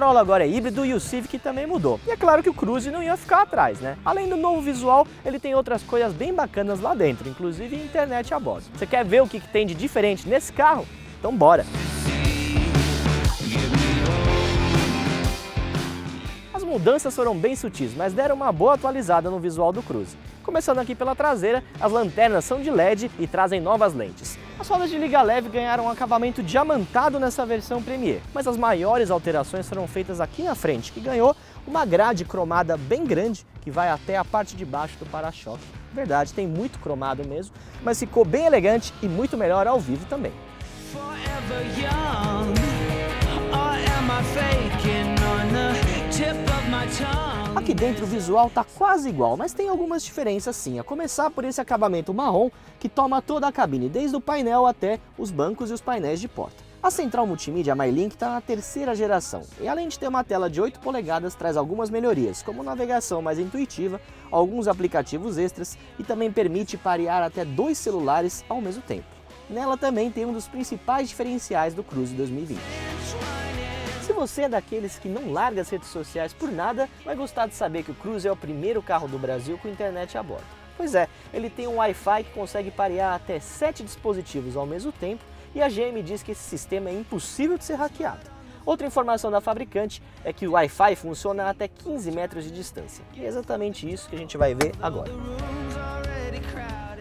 Corolla agora é híbrido e o Civic também mudou. E é claro que o Cruze não ia ficar atrás, né? Além do novo visual, ele tem outras coisas bem bacanas lá dentro, inclusive internet a bordo. Você quer ver o que tem de diferente nesse carro? Então bora! As mudanças foram bem sutis, mas deram uma boa atualizada no visual do Cruze. Começando aqui pela traseira, as lanternas são de LED e trazem novas lentes. As rodas de liga leve ganharam um acabamento diamantado nessa versão Premier, mas as maiores alterações foram feitas aqui na frente, que ganhou uma grade cromada bem grande que vai até a parte de baixo do para-choque. Verdade, tem muito cromado mesmo, mas ficou bem elegante e muito melhor ao vivo também. Aqui dentro o visual tá quase igual, mas tem algumas diferenças sim, a começar por esse acabamento marrom que toma toda a cabine, desde o painel até os bancos e os painéis de porta. A central multimídia MyLink está na terceira geração e além de ter uma tela de 8 polegadas, traz algumas melhorias, como navegação mais intuitiva, alguns aplicativos extras e também permite parear até 2 celulares ao mesmo tempo. Nela também tem um dos principais diferenciais do Cruze 2020. Se você é daqueles que não larga as redes sociais por nada, vai gostar de saber que o Cruze é o primeiro carro do Brasil com internet a bordo. Pois é, ele tem um Wi-Fi que consegue parear até 7 dispositivos ao mesmo tempo e a GM diz que esse sistema é impossível de ser hackeado. Outra informação da fabricante é que o Wi-Fi funciona até 15 metros de distância. E é exatamente isso que a gente vai ver agora.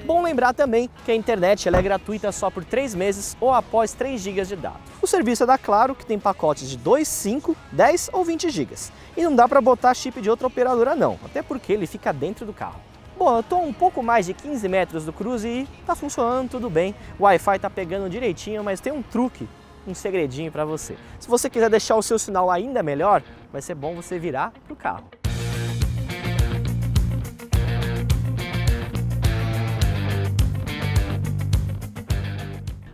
Bom lembrar também que a internet ela é gratuita só por 3 meses ou após 3 GB de dados. O serviço é da Claro, que tem pacotes de 2, 5, 10 ou 20 GB. E não dá para botar chip de outra operadora não, até porque ele fica dentro do carro. Bom, eu tô a um pouco mais de 15 metros do Cruze e tá funcionando tudo bem. O Wi-Fi tá pegando direitinho, mas tem um truque, um segredinho para você. Se você quiser deixar o seu sinal ainda melhor, vai ser bom você virar pro carro.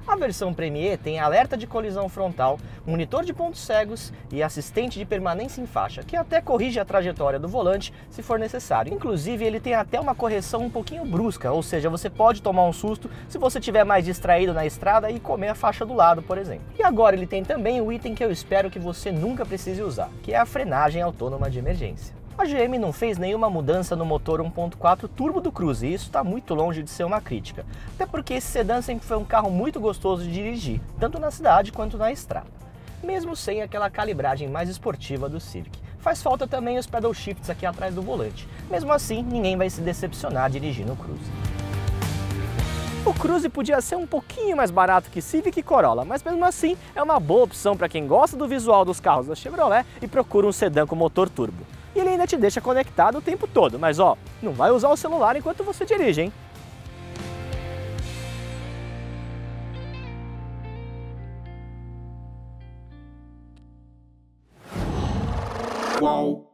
A versão Premier tem alerta de colisão frontal, monitor de pontos cegos e assistente de permanência em faixa, que até corrige a trajetória do volante se for necessário. Inclusive, ele tem até uma correção um pouquinho brusca, ou seja, você pode tomar um susto se você estiver mais distraído na estrada e comer a faixa do lado, por exemplo. E agora ele tem também o item que eu espero que você nunca precise usar, que é a frenagem autônoma de emergência. A GM não fez nenhuma mudança no motor 1.4 turbo do Cruze e isso está muito longe de ser uma crítica, até porque esse sedã sempre foi um carro muito gostoso de dirigir, tanto na cidade quanto na estrada, mesmo sem aquela calibragem mais esportiva do Civic. Faz falta também os pedal shifts aqui atrás do volante, mesmo assim ninguém vai se decepcionar dirigindo o Cruze. O Cruze podia ser um pouquinho mais barato que Civic e Corolla, mas mesmo assim é uma boa opção para quem gosta do visual dos carros da Chevrolet e procura um sedã com motor turbo. E ele ainda te deixa conectado o tempo todo, mas ó, não vai usar o celular enquanto você dirige, hein? Uau.